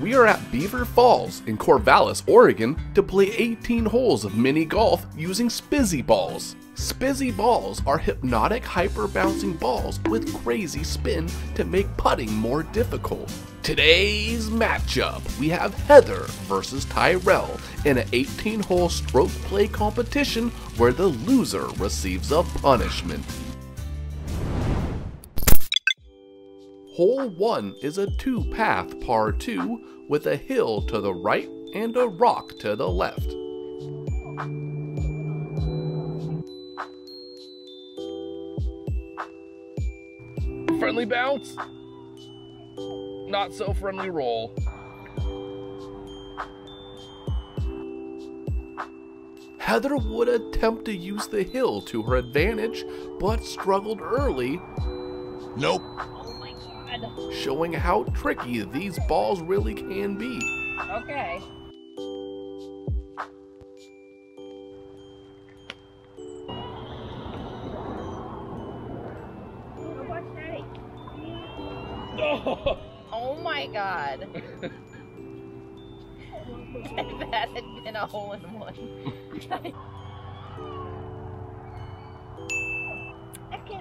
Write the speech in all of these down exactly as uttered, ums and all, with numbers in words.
we are at Beaver Falls in Corvallis, Oregon to play eighteen holes of mini golf using Spizzy balls. Spizzy balls are hypnotic, hyper-bouncing balls with crazy spin to make putting more difficult. Today's matchup, we have Heather versus Tyrell in an eighteen hole stroke play competition where the loser receives a punishment. Hole one is a two path par two with a hill to the right and a rock to the left. Friendly bounce, not so friendly roll. Heather would attempt to use the hill to her advantage, but struggled early. Nope. Oh my God. Showing how tricky these balls really can be. Okay. Oh my God. If that had been a hole in one.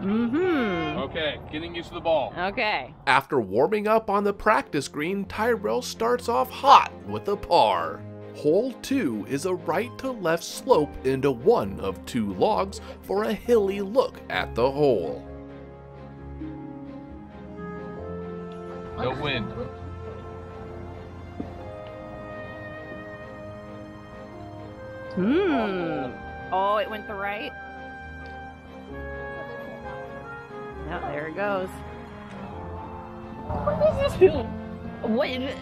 Mm-hmm. Okay, getting used to the ball. Okay. After warming up on the practice green, Tyrell starts off hot with a par. Hole two is a right to left slope into one of two logs for a hilly look at the hole. No wind. Hmm. Oh, it went the right. Yep, there it goes. What is this? What is it?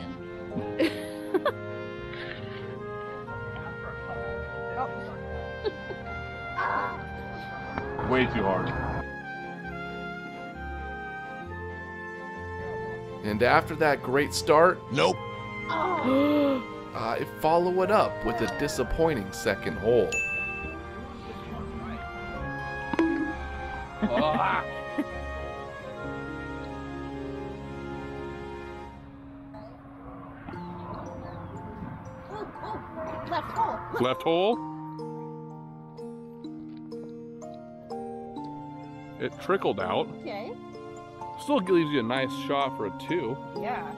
Way too hard. And after that great start, nope. Oh. I follow it up with a disappointing second hole. Oh. Left hole. Left hole. It trickled out. Okay. Still leaves you a nice shot for a two. Yeah.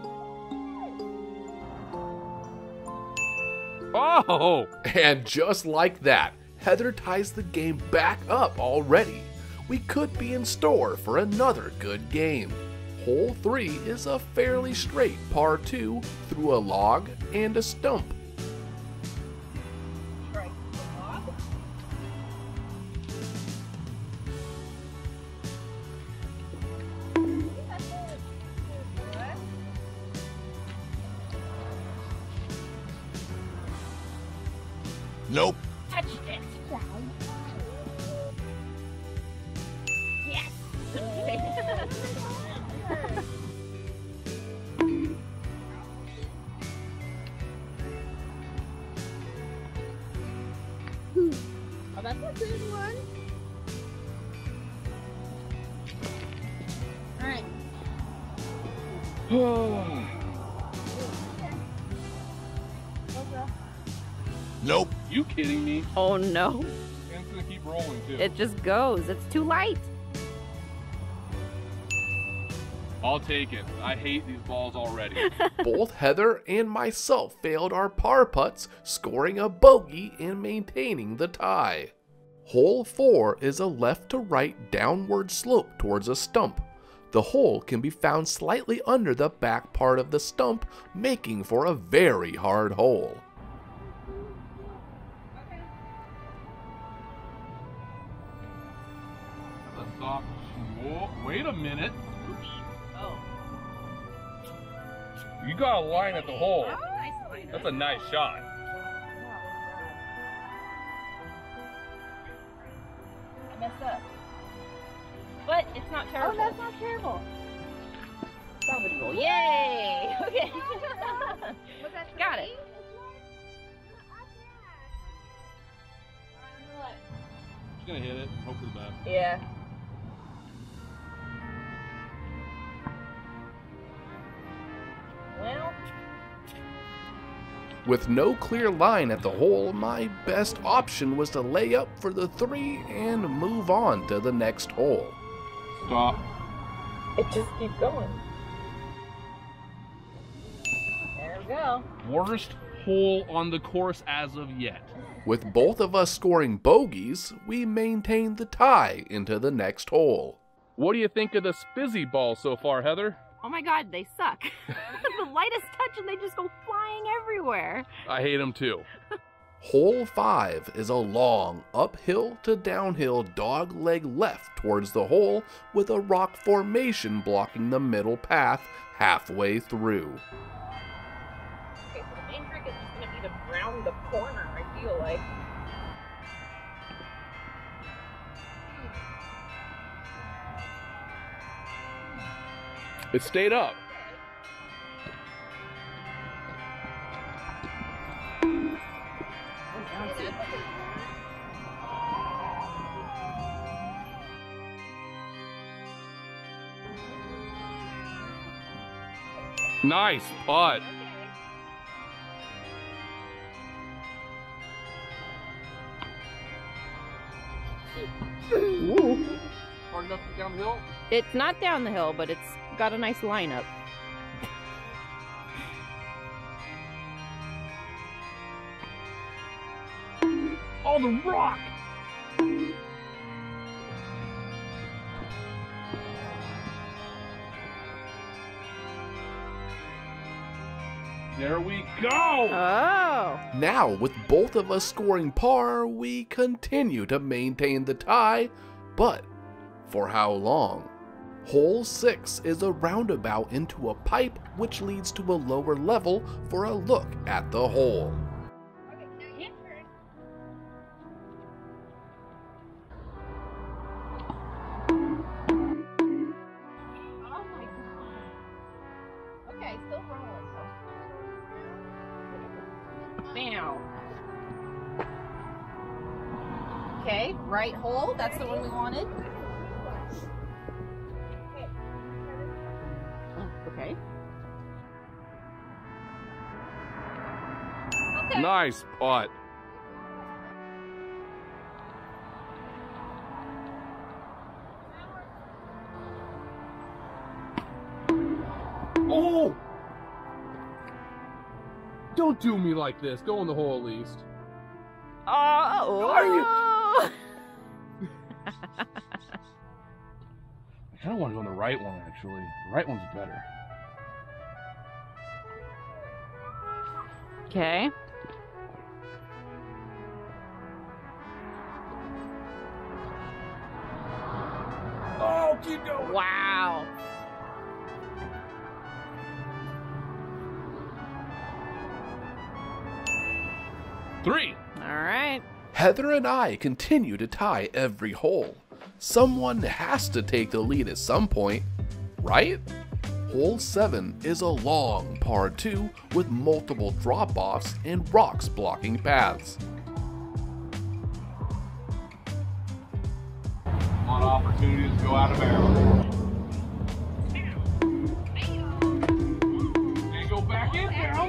Oh! And just like that, Heather ties the game back up already. We could be in store for another good game. Hole three is a fairly straight par two through a log and a stump. Nope. Touch it. Yes. Oh, that's a good one. All right. Oh. Nope. You kidding me? Oh no. And it's gonna keep rolling too. It just goes. It's too light. I'll take it. I hate these balls already. Both Heather and myself failed our par putts, scoring a bogey and maintaining the tie. Hole four is a left to right downward slope towards a stump. The hole can be found slightly under the back part of the stump, making for a very hard hole. Wait a minute. Oh. You got a line at the hole. That's a nice shot. I messed up. But it's not terrible. Oh, that's not terrible. That would roll. Yay! Okay. Got it. She's going to hit it. Hope for the best. Yeah. With no clear line at the hole, my best option was to lay up for the three and move on to the next hole. Stop. It just keeps going. There we go. Worst hole on the course as of yet. With both of us scoring bogeys, we maintained the tie into the next hole. What do you think of the Spizzy ball so far, Heather? Oh my god, they suck. The lightest touch and they just go flying everywhere. I hate them too. Hole five is a long uphill to downhill dog leg left towards the hole with a rock formation blocking the middle path halfway through. Okay, so the main trick is just going to be to round the corner, I feel like. It stayed up. Nice putt. Woo. Hard enough to down the hill? It's not down the hill, but it's got a nice lineup. Oh, the rock! There we go! Oh! Now, with both of us scoring par, we continue to maintain the tie, but for how long? Hole six is a roundabout into a pipe which leads to a lower level for a look at the hole. Okay, now your turn. Oh my god. Okay, still rolling. Meow. Okay, right hole, that's the one we wanted. Nice putt. Oh! Don't do me like this. Go in the hole at least. Oh! Are you? I kind of want to go on the right one actually. The right one's better. Okay. You know. Wow. Three. All right. Heather and I continue to tie every hole. Someone has to take the lead at some point, right? Hole seven is a long par two with multiple drop-offs and rocks blocking paths. On opportunities to go out of bounds. And go back in now.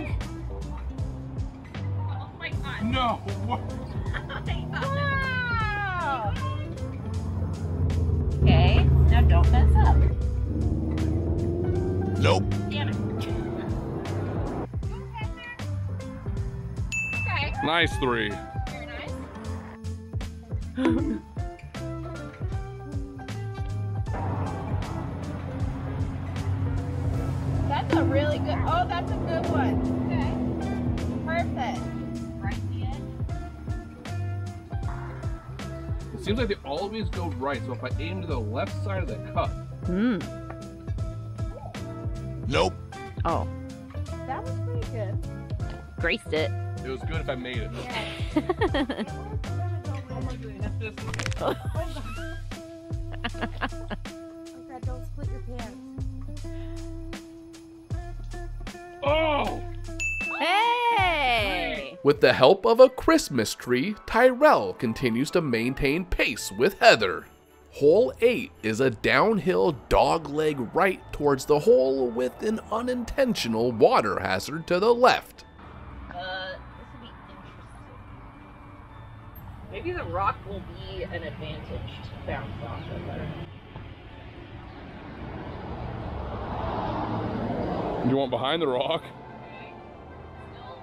Oh my god. No. Wow. Okay, now don't mess up. Nope. Damn it. Okay. Nice three. Very nice. That's a really good, oh, that's a good one. Okay. Perfect. Right in. It seems like they always go right, so if I aim to the left side of the cup. Hmm. Nope. Oh. That was pretty good. Graced it. It was good if I made it. Yeah. Oh! Hey! With the help of a Christmas tree, Tyrell continues to maintain pace with Heather. Hole eight is a downhill dogleg right towards the hole with an unintentional water hazard to the left. Uh, Maybe the rock will be an advantage to bounce off of her. You want behind the rock? Okay. Still,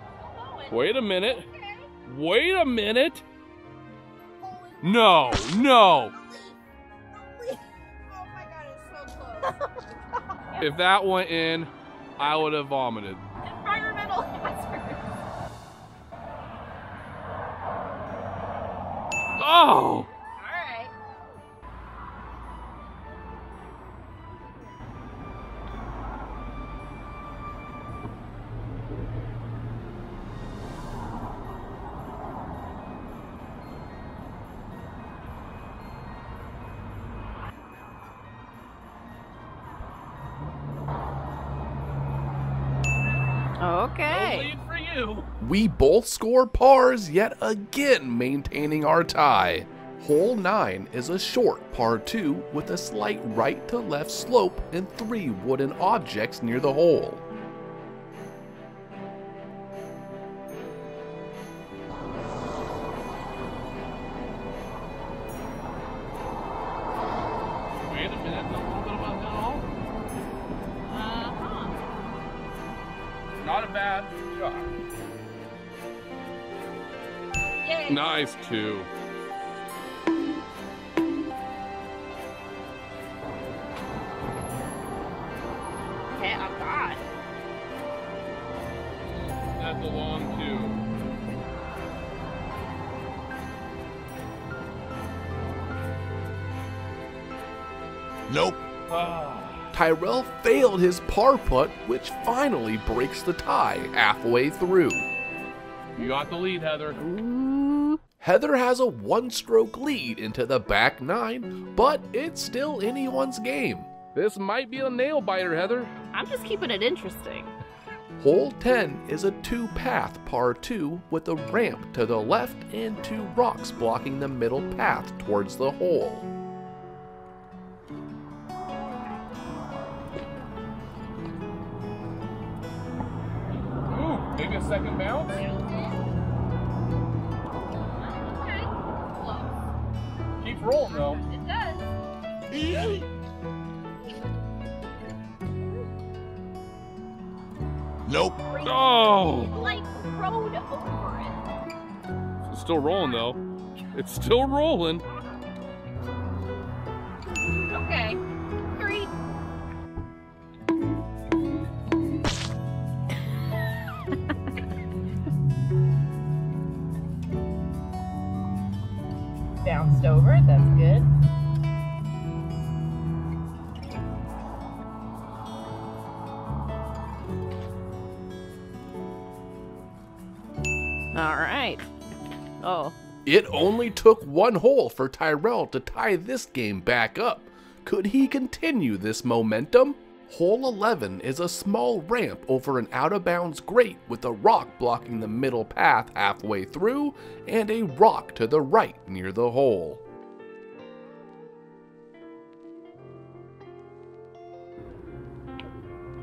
still Wait a minute. Okay. Wait a minute. No, no. Oh my God, it's so close. If that went in, I would have vomited. Environmental hazard. Oh! All right. Okay. No lead for you. We both score pars yet again, maintaining our tie. Hole nine is a short par two with a slight right to left slope and three wooden objects near the hole. Nice too. Okay, I got. That's a long two. Nope. Ah. Tyrell failed his par putt, which finally breaks the tie halfway through. You got the lead, Heather. Ooh. Heather has a one-stroke lead into the back nine, but it's still anyone's game. This might be a nail-biter, Heather. I'm just keeping it interesting. Hole ten is a two-path par two with a ramp to the left and two rocks blocking the middle path towards the hole. Ooh, maybe a second bounce? Roll, though. It does. It does. Nope. No. Oh. Like rode over it. It's still rolling though. It's still rolling. Okay. Three. Bounced over, that's good. All right. Oh. It only took one hole for Tyrell to tie this game back up. Could he continue this momentum? Hole eleven is a small ramp over an out-of-bounds grate with a rock blocking the middle path halfway through and a rock to the right near the hole.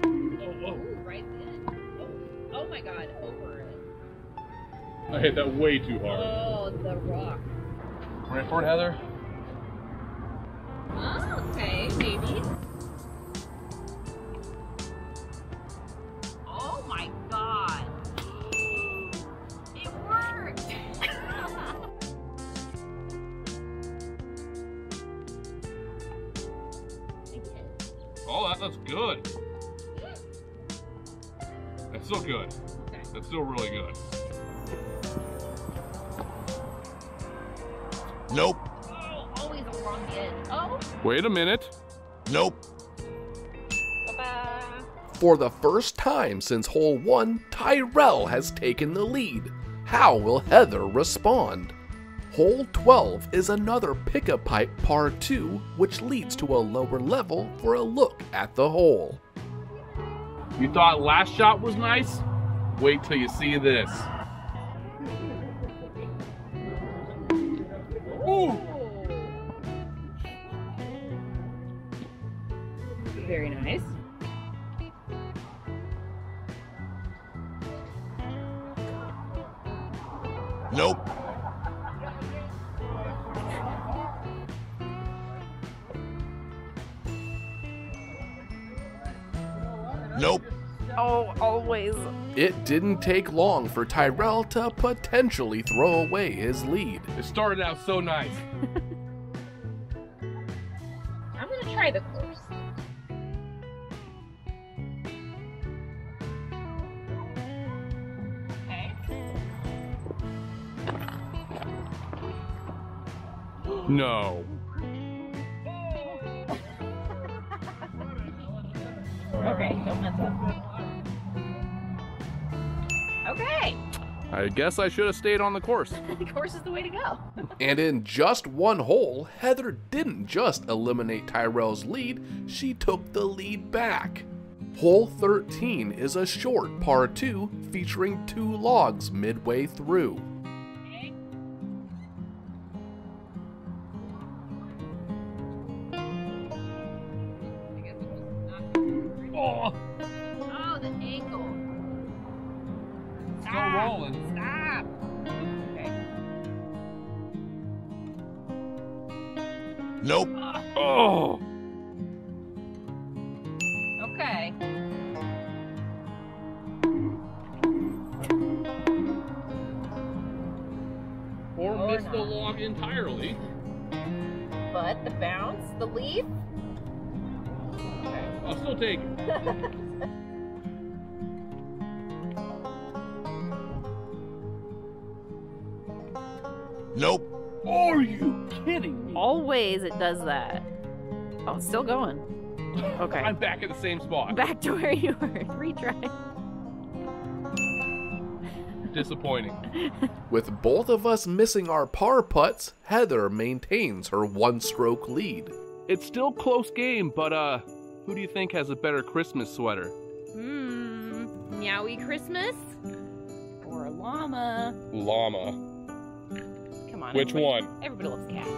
Oh, oh. Ooh, right then. Oh. Oh my God, over it. I hit that way too hard. Oh, the rock. Ready for it, Heather? Oh, okay, maybe. Oh, that, that's good. That's still good. Okay. That's still really good. Nope. Oh, always the wrong end. Oh. Wait a minute. Nope. Bye-bye. For the first time since hole one, Tyrell has taken the lead. How will Heather respond? Hole twelve is another pickup pipe par two, which leads to a lower level for a look at the hole. You thought last shot was nice? Wait till you see this. Ooh. Very nice. Nope. Oh, always. It didn't take long for Tyrell to potentially throw away his lead. It started out so nice. I'm going to try the course. Okay. No. Okay, don't mess up. Okay. I guess I should have stayed on the course. The course is the way to go. And in just one hole, Heather didn't just eliminate Tyrell's lead, she took the lead back. Hole thirteen is a short par two featuring two logs midway through. Okay. Oh. Oh, the angle. Stop. Still rolling. Stop. Okay. Nope. Oh. Okay. Or, or missed the log entirely. But the bounce, the leap. I'll still take it. Nope. Are you kidding me? Always it does that. Oh, it's still going. Okay. I'm back at the same spot. Back to where you were. Retry. Disappointing. With both of us missing our par putts, Heather maintains her one-stroke lead. It's still close game, but uh... who do you think has a better Christmas sweater? Hmm, Meowie Christmas or a llama? Llama. Come on. Which everybody, one? Everybody loves cats.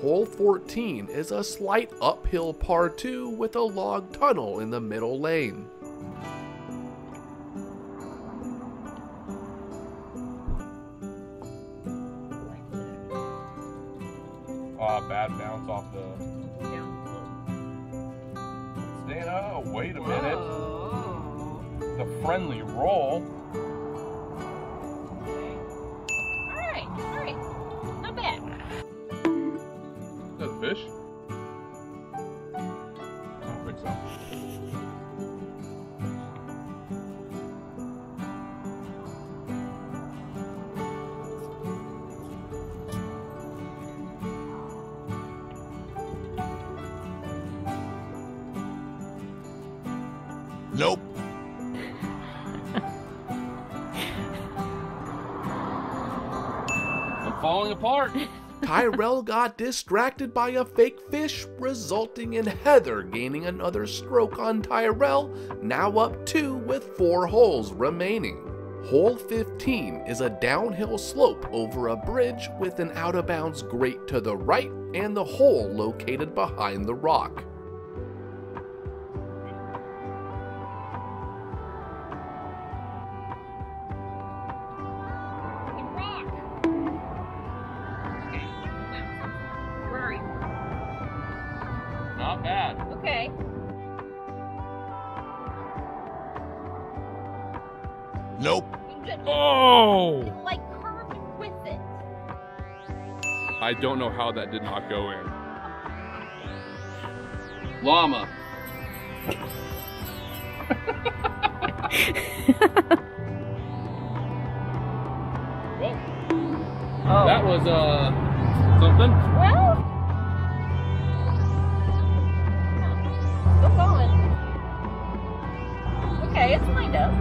Hole fourteen is a slight uphill par two with a log tunnel in the middle lane. Ah, oh, bad bounce off the... Oh, wait a minute. Whoa. The friendly roll. Alright, alright. Not bad. Is that a fish? I don't think so. Nope. I'm falling apart. Tyrell got distracted by a fake fish, resulting in Heather gaining another stroke on Tyrell, now up two with four holes remaining. Hole fifteen is a downhill slope over a bridge with an out-of-bounds grate to the right and the hole located behind the rock. Not bad. Okay. Nope. Oh! It, like, curved with it. I don't know how that did not go in. Llama. Well, oh. That was, uh, something. Well. Okay, it's lined up.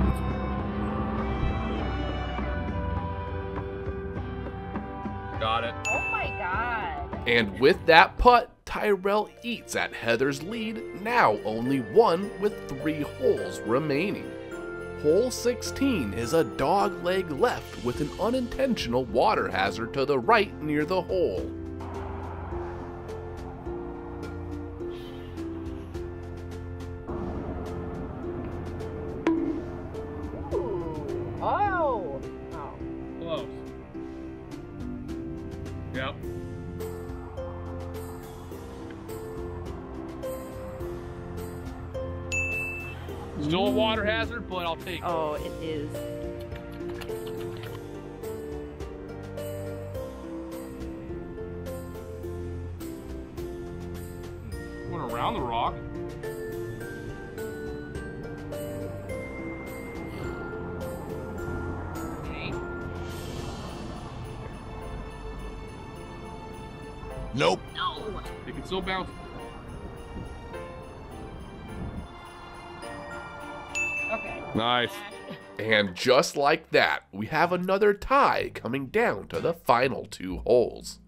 Got it. Oh my god. And with that putt, Tyrell eats at Heather's lead, now only one with three holes remaining. Hole sixteen is a dog leg left with an unintentional water hazard to the right near the hole. Yep. Ooh. Still a water hazard, but I'll take it. Oh, it is. Went around the rock. Nope. No. It can still bounce. Okay. Nice. And just like that, we have another tie coming down to the final two holes.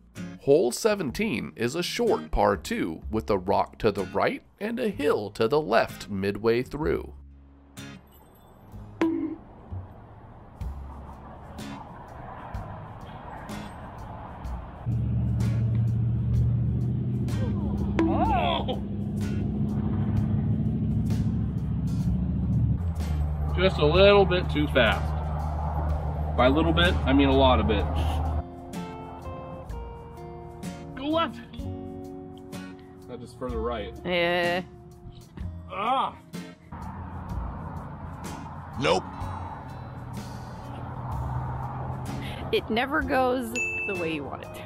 Hole seventeen is a short par two with a rock to the right and a hill to the left midway through. Just a little bit too fast. By a little bit, I mean a lot of it. Go left. Not just further right. Yeah. Ah. Nope. It never goes the way you want it to.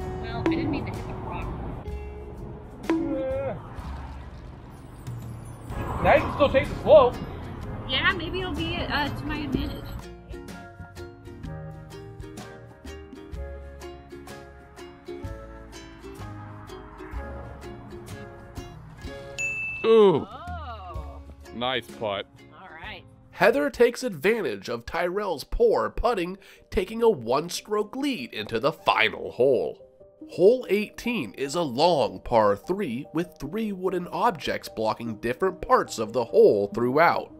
Well, I didn't mean to hit the rock. Now you can still take the slope. Yeah, maybe it'll be uh, to my advantage. Ooh. Oh. Nice putt. All right. Heather takes advantage of Tyrell's poor putting, taking a one-stroke lead into the final hole. Hole eighteen is a long par three with three wooden objects blocking different parts of the hole throughout.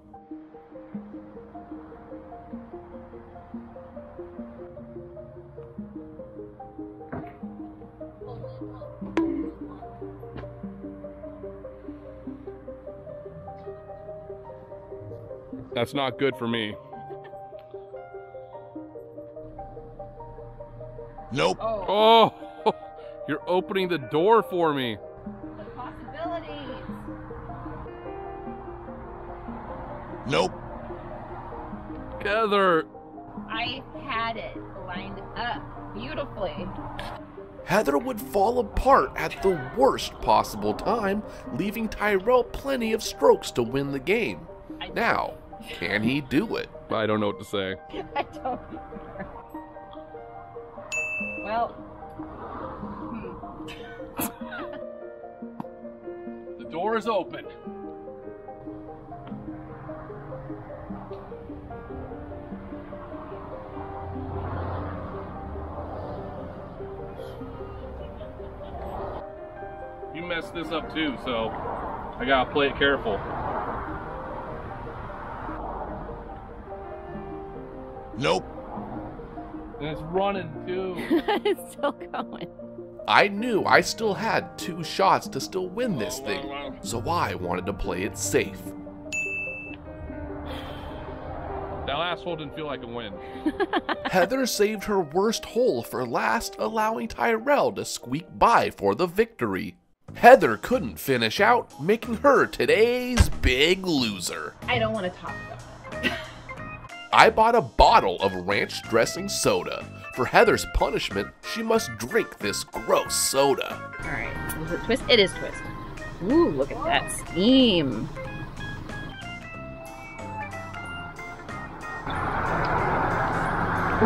That's not good for me. Nope. Oh. Oh. You're opening the door for me. The possibilities. Nope. Heather. I had it lined up beautifully. Heather would fall apart at the worst possible time, leaving Tyrell plenty of strokes to win the game. I now, can he do it? I don't know what to say. I don't either. Well. The door is open. You messed this up too, so I gotta play it careful. Nope. And it's running too. It's still going. I knew I still had two shots to still win this thing, so I wanted to play it safe. That last hole didn't feel like a win. Heather saved her worst hole for last, allowing Tyrell to squeak by for the victory. Heather couldn't finish out, making her today's big loser. I don't want to talk about it. I bought a bottle of ranch dressing soda. For Heather's punishment, she must drink this gross soda. All right, was it twist? It is twist. Ooh, look at that steam.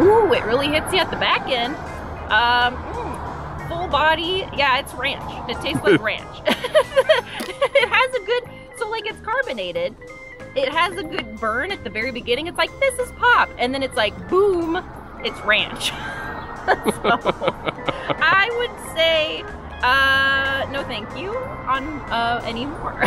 Ooh, it really hits you at the back end. Um, mm, full body, yeah, it's ranch. It tastes like ranch. It has a good, so like it's carbonated. It has a good burn at the very beginning. It's like, this is pop. And then it's like, boom, it's ranch. So, I would say, uh, no thank you on uh, anymore.